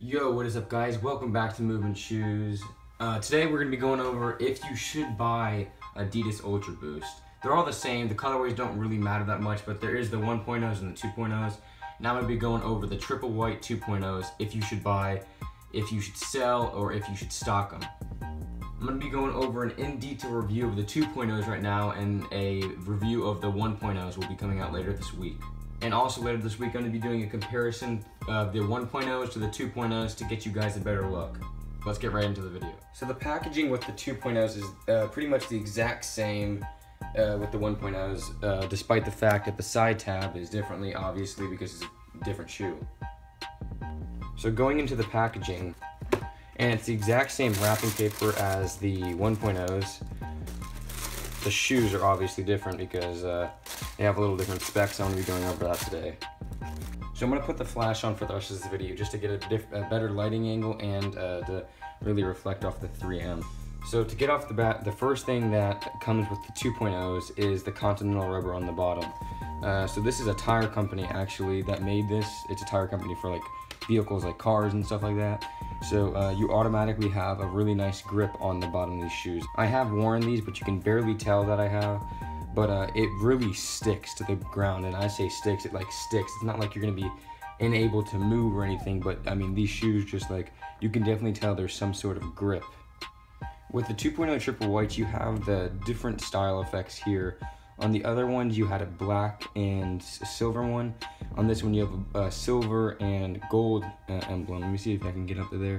Yo, what is up guys? Welcome back to Movement Shoes. Today we're going to be going over if you should buy Adidas Ultra Boost. They're all the same, the colorways don't really matter that much, but there is the 1.0s and the 2.0s. Now I'm going to be going over the triple white 2.0s, if you should buy, if you should sell, or if you should stock them. I'm going to be going over an in-detail review of the 2.0s right now, and a review of the 1.0s will be coming out later this week. And also later this week, I'm going to be doing a comparison of the 1.0s to the 2.0s to get you guys a better look. Let's get right into the video. So the packaging with the 2.0s is pretty much the exact same with the 1.0s, despite the fact that the side tab is differently, obviously, because it's a different shoe. So going into the packaging, and it's the exact same wrapping paper as the 1.0s. The shoes are obviously different because they have a little different specs. I'm going to be going over that today. So I'm going to put the flash on for the rest of this video just to get a better lighting angle and to really reflect off the 3M. So to get off the bat, the first thing that comes with the 2.0s is the Continental rubber on the bottom. So this is a tire company actually that made this. It's a tire company for like vehicles like cars and stuff like that. So you automatically have a really nice grip on the bottom of these shoes. I have worn these, but you can barely tell that I have, but it really sticks to the ground, and I say sticks, it like sticks. It's not like you're gonna be unable to move or anything, but I mean, these shoes just like, you can definitely tell there's some sort of grip. With the 2.0 triple whites, you have the different style effects here. On the other ones, you had a black and a silver one. On this one, you have a silver and gold emblem. Let me see if I can get up to there.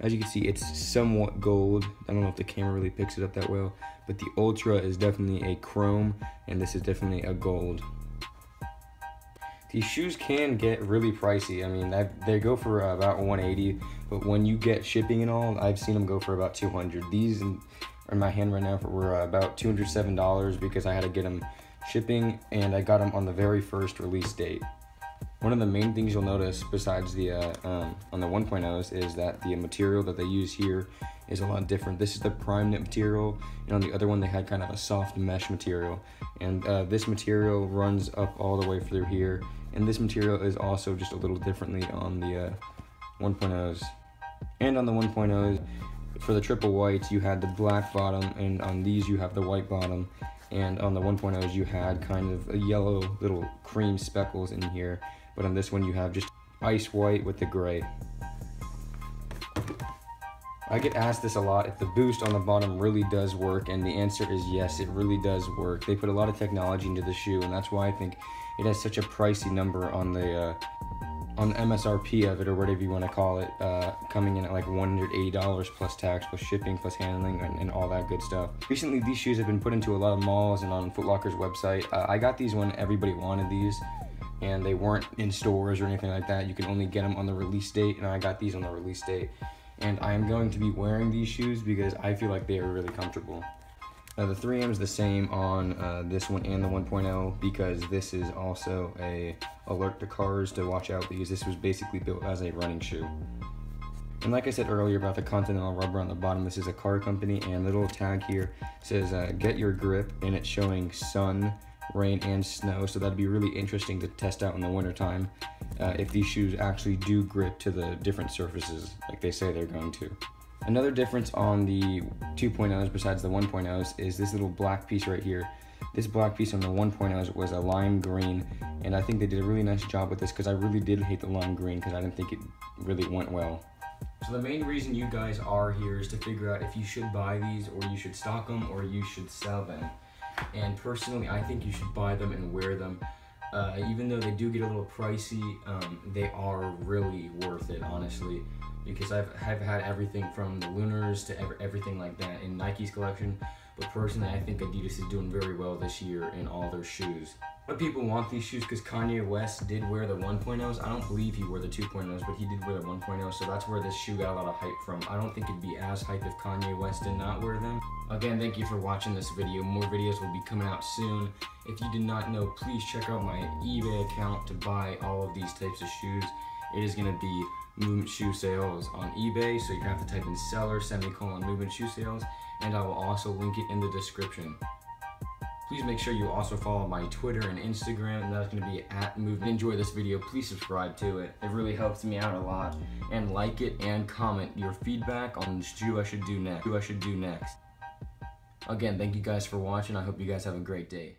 As you can see, it's somewhat gold. I don't know if the camera really picks it up that well, but the Ultra is definitely a chrome, and this is definitely a gold. These shoes can get really pricey. I mean, they go for about $180, but when you get shipping and all, I've seen them go for about $200. These in my hand right now were about $207 because I had to get them shipping, and I got them on the very first release date. One of the main things you'll notice besides the on the 1.0s is that the material that they use here is a lot different. This is the prime knit material, and on the other one they had kind of a soft mesh material, and this material runs up all the way through here, and this material is also just a little differently on the 1.0s. And on the 1.0s, for the triple whites, you had the black bottom, and on these you have the white bottom, and on the 1.0s you had kind of a yellow little cream speckles in here, but on this one you have just ice white with the gray. I get asked this a lot, if the boost on the bottom really does work, and the answer is yes, it really does work. They put a lot of technology into the shoe, and that's why I think it has such a pricey number on the MSRP of it, or whatever you want to call it, coming in at like $180 plus tax, plus shipping, plus handling, and all that good stuff. Recently, these shoes have been put into a lot of malls and on Foot Locker's website. I got these when everybody wanted these, and they weren't in stores or anything like that. You can only get them on the release date, and I got these on the release date. And I am going to be wearing these shoes because I feel like they are really comfortable. The 3M is the same on this one and the 1.0 because this is also a alert to cars to watch out, because this was basically built as a running shoe. And like I said earlier about the Continental rubber on the bottom, this is a car company, and the little tag here says get your grip, and it's showing sun, rain, and snow, so that'd be really interesting to test out in the winter time if these shoes actually do grip to the different surfaces like they say they're going to. Another difference on the 2.0s besides the 1.0s is this little black piece right here. This black piece on the 1.0s was a lime green, and I think they did a really nice job with this because I really did hate the lime green because I didn't think it really went well. So the main reason you guys are here is to figure out if you should buy these, or you should stock them, or you should sell them. And personally, I think you should buy them and wear them. Even though they do get a little pricey, they are really worth it, honestly. Because I've had everything from the Lunars to everything like that in Nike's collection, but personally I think Adidas is doing very well this year in all their shoes. But people want these shoes because Kanye West did wear the 1.0s. I don't believe he wore the 2.0s, but he did wear the 1.0, so that's where this shoe got a lot of hype from. I don't think it'd be as hype if Kanye West did not wear them. Again, thank you for watching this video. More videos will be coming out soon. If you did not know, please check out my eBay account to buy all of these types of shoes. It is going to be Movement Shoe Sales on eBay, so you have to type in seller ; Movement Shoe Sales, and I will also link it in the description. Please make sure you also follow my Twitter and Instagram, and that's going to be at Movement. Enjoy this video, please subscribe to it. It really helps me out a lot. And like it and comment your feedback on the shoe I should do next. Again, thank you guys for watching. I hope you guys have a great day.